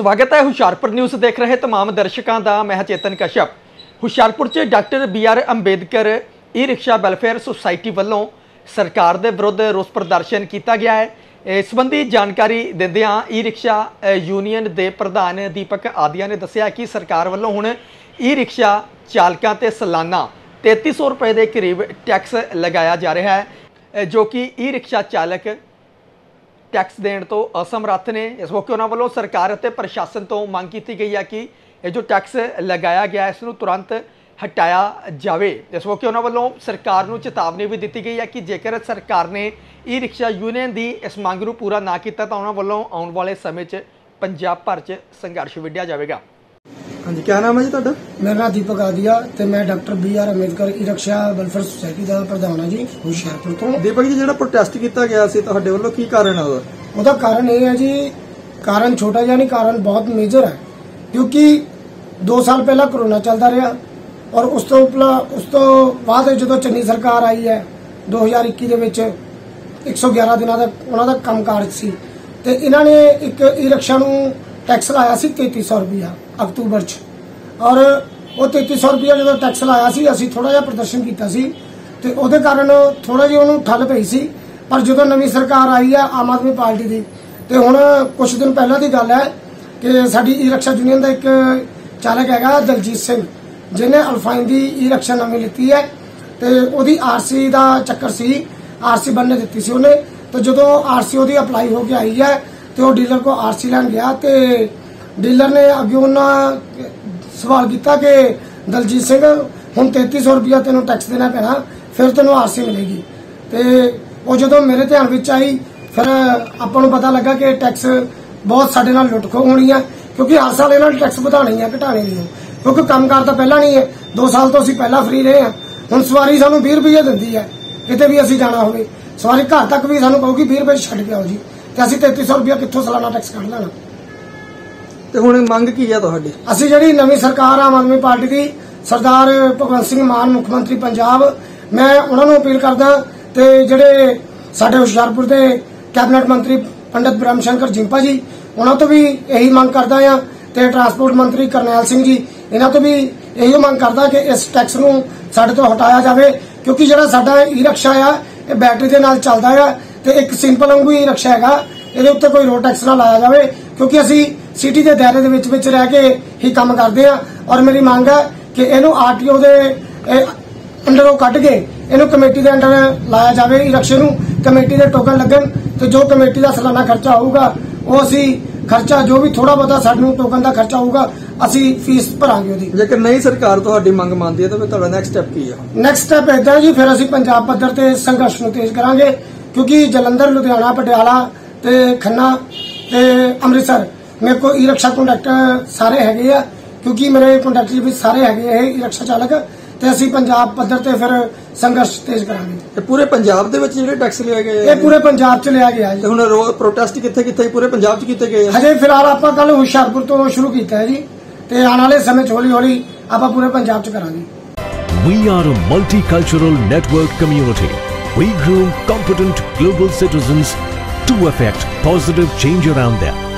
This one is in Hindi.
स्वागत है हुशियारपुर न्यूज़ देख रहे तमाम दर्शकों का। मैं चेतन कश्यप। हुशियारपुर च doctor B R Ambedkar e rickshaw welfare society वालों सरकार के विरुद्ध रोस प्रदर्शन किया गया है। इस संबंधी जानकारी दिंदियां ई रिक्शा यूनीयन के प्रधान दीपक आदिया ने दसिया कि सरकार वालों हुण ई रिक्शा चालकों पर सालाना 3300 रुपए के करीब टैक्स लगाया जा रहा है, जो कि ई रिक्शा चालक टैक्स देने तो असमर्थ ने। इस मौके उन्होंने वालों सरकार और प्रशासन तो मांग की गई है कि जो टैक्स लगाया गया है इसनूं तुरंत हटाया जाए। इस मौके उन्होंने वालों सरकार को चेतावनी भी दी गई है कि जेकर सरकार ने ई रिक्शा यूनीयन की इस मांग को पूरा ना किया तो उन्होंने वालों आने वाले समय च पंजाब भर च संघर्ष विढ़िया जाएगा। हाँ जी, क्या नाम है जी तुहाडा? मेरा नाम दीपक आदिया ते मैं doctor B R Ambedkar e rickshaw welfare society का प्रधान है जी, हुशियारपुर तो। दीपक जी, जो प्रोटेस्ट किया गया सी तुहाडे वल्लों की कारण है? उसका कारण यह है जी, कारण छोटा जहा नहीं, कारण बहुत मेजर है। क्योंकि 2 साल पहला कोरोना चलता रहा और उस तो बाद जो चन्नी सरकार आई है 2021 के 111 दिन का उन्होंने कामकाज सी ते इन्होंने एक ई रिक्शा टैक्स लाया सी 3300 रुपया अक्तूबर च और वो 3300 रुपया जो टैक्स लाया सी असी थोड़ा जिहा प्रदर्शन किया सी ते ओहदे कारण थोड़ा जिहा उन्होंने ठल पई सी। पर जो नवी सरकार आई है आम आदमी पार्टी की ते हुण कुछ दिन पहला की गल है कि साडी ई रिक्शा यूनियन का एक चालक हैगा दलजीत सिंह जिन्हें अल्फाइन की ई रिक्शा नवी लीती है तो वो आरसी का चक्कर सी, आरसी बनने दी सी उन्हें। तो जो आरसी वो अपलाई होकर आई है तो वो डीलर को आरसी लैन गया तो डीलर ने अगे उन्होंने सवाल किया कि दलजीत सिंह हुण 3300 रुपया तेन टैक्स देना पैना फिर तेन आरसी मिलेगी। तो वो जो मेरे ध्यान में आई फिर आपको पता लगा कि टैक्स बहुत साढ़े नाल लुटखो होनी है क्योंकि हर साल इन्होंने टैक्स बढ़ाने ही है घटाने नहीं है क्योंकि कामकाज तो पहला नहीं है। 2 साल तो असी पहला फ्री रहे हैं। हुण सवारी सानू 20 रुपये दिंदी है कितने भी असी जाना होवे, सवारी घर तक भी सानू कहूगी 20 रुपये छड्ड के आओ जी ते असी 3300 रुपया कित्थों सालाना टैक्स कढ लेना। तो हुण मंग की है तुहाडी? असी जिहड़ी नवी सरकार आम आदमी पार्टी की सरदार भगवंत मान मुख्यमंत्री पंजाब, मैं उन्हां नूं अपील करदा ते जिहड़े साडे हुशियारपुर के कैबिनेट मंत्री पंडित ब्रह्म शंकर जिंपा जी उन्होंने तो भी यही मांग करता है तो ट्रांसपोर्ट मंत्री करनैल सिंह जी इन्हों तो भी यही मांग करता कि इस टैक्स को साढ़े तो हटाया जाए क्योंकि जो साडा ई रिक्शा है ये बैटरी के नाल चलता है तो एक सिंपल वांगू ई रिक्शा है ये उत्ते कोई रोड टैक्स ना लाया जाए क्योंकि असी सिटी के दायरे के रह के ही काम करते हैं। और मेरी मांग है कि इनू RTO के अंडरों कट के इनू कमेटी के अंडर लाया जाए, ई रिक्शे कमेटी के टोकन लगन तो जो कमेटी का सालाना खर्चा होगा वो असी खर्चा जो भी थोड़ा बहुत सानू टोकन का खर्चा होगा असी फीस भरांगे ओदी। लेकिन नहीं सरकार तुहाडी मंग मानती है तो फिर तुहाडा नेक्स्ट स्टैप की है? नेक्स्ट स्टैप इदा जी फिर असी पंजाब पद्धर ते संघर्ष नूं तेज करांगे क्योंकि जलंधर, लुधियाना, पटियाला ते खन्ना ते अमृतसर मेरे को ई रिक्शा कंडक्टर सारे हैगे आ क्योंकि मेरे कंडक्टर भी सारे हैगे ई रिक्शा चालक ते असी पंजाब पद्धर ते फिर संघर्ष तेज करांगे। पूरे पंजाब दे विच जिहड़े टैक्स लिया गया ये पूरे पंजाब च लिया गया जी। हुण प्रोटेस्ट कित्थे पूरे पंजाब च कीते गए? हजे फिलहाल आपां कल हुशियारपुर तो शुरू कीता है जी ते आने वाले समय च हौली हौली आपां पूरे पंजाब च करांगे। We are a multicultural network community. We groom competent global citizens to affect positive change around them.